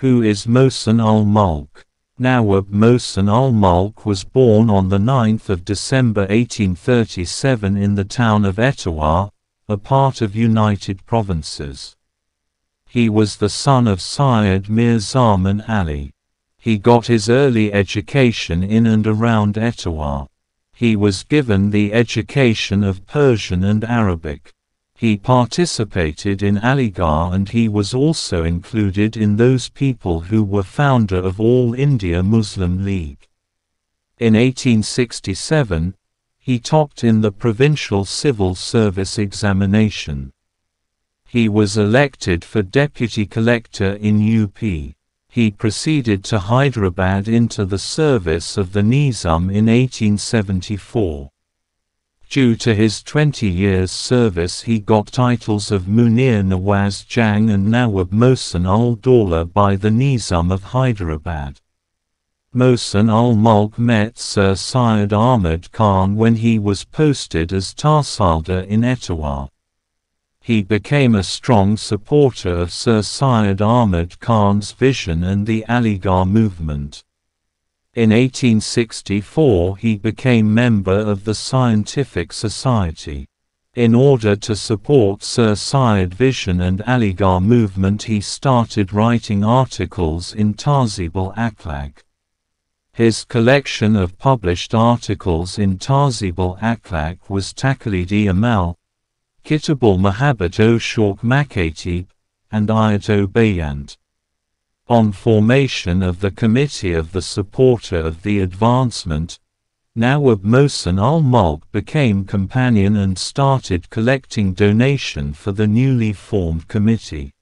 Who is Mohsin-ul-Mulk? Nawab Mohsin-ul-Mulk was born on the 9th of December 1837 in the town of Etawah, a part of United Provinces. He was the son of Syed Mir Zaamin Ali. He got his early education in and around Etawah. He was given the education of Persian and Arabic. He participated in Aligarh, and he was also included in those people who were founder of All India Muslim League. In 1867, he topped in the provincial civil service examination. He was elected for deputy collector in UP. He proceeded to Hyderabad into the service of the Nizam in 1874. Due to his 20 years' service, he got titles of Munir Nawaz Jang and Nawab Mohsin-ul-Daula by the Nizam of Hyderabad. Mohsin-ul-Mulk met Sir Syed Ahmed Khan when he was posted as Tahsildar in Etawah. He became a strong supporter of Sir Syed Ahmed Khan's vision and the Aligarh movement. In 1864 he became member of the Scientific Society. In order to support Sir Syed's vision and Aligarh movement, he started writing articles in Tahzeebul Akhlaq. His collection of published articles in Tahzeebul Akhlaq was Taqleed-e-Amal, Kitabul Muhabbat-o-Shauq Makaateeb, and Aayat-o-Bayyant. On formation of the Committee of the Supporter of the Advancement, Nawab Mohsin-ul-Mulk became companion and started collecting donation for the newly formed committee.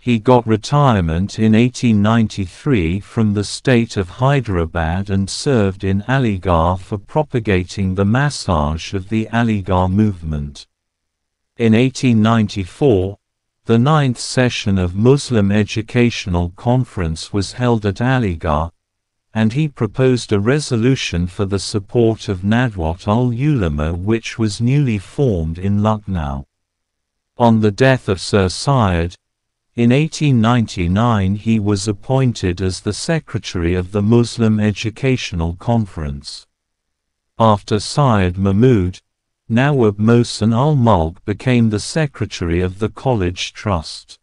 He got retirement in 1893 from the state of Hyderabad and served in Aligarh for propagating the massage of the Aligarh movement. In 1894, the 9th session of Muslim Educational Conference was held at Aligarh, and he proposed a resolution for the support of Nadwat-ul-Ulama, which was newly formed in Lucknow. On the death of Sir Syed, in 1899 he was appointed as the secretary of the Muslim Educational Conference. After Syed Mahmud, Nawab Mohsin-ul-Mulk became the secretary of the College Trust.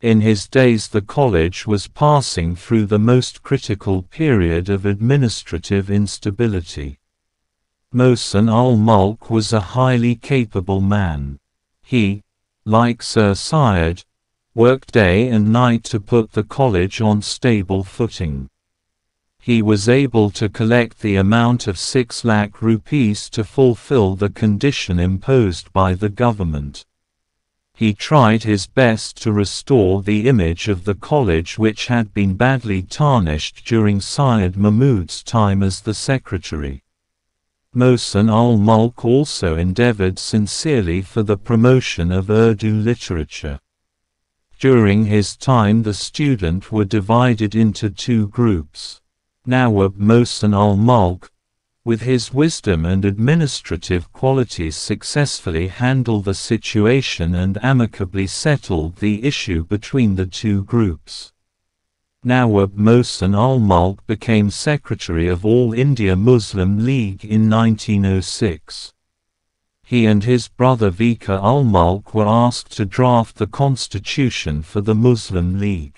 In his days, the college was passing through the most critical period of administrative instability. Mohsin-ul-Mulk was a highly capable man. He, like Sir Syed, worked day and night to put the college on stable footing. He was able to collect the amount of 6 lakh rupees to fulfill the condition imposed by the government. He tried his best to restore the image of the college, which had been badly tarnished during Syed Mahmud's time as the secretary. Mohsin-ul-Mulk also endeavored sincerely for the promotion of Urdu literature. During his time, the students were divided into two groups. Nawab Mohsin-ul-Mulk, with his wisdom and administrative qualities, successfully handled the situation and amicably settled the issue between the two groups. Nawab Mohsin-ul-Mulk became secretary of All India Muslim League in 1906. He and his brother Vikar-ul-Mulk were asked to draft the constitution for the Muslim League.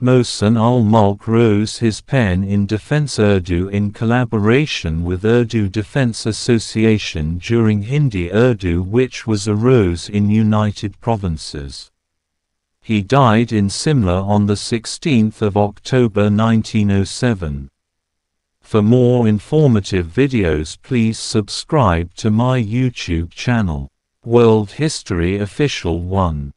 Mohsin-ul-Mulk rose his pen in Defense Urdu in collaboration with Urdu Defense Association during Hindi Urdu, which was arose in United Provinces. He died in Simla on the 16th of October 1907. For more informative videos, please subscribe to my YouTube channel, World History Official One.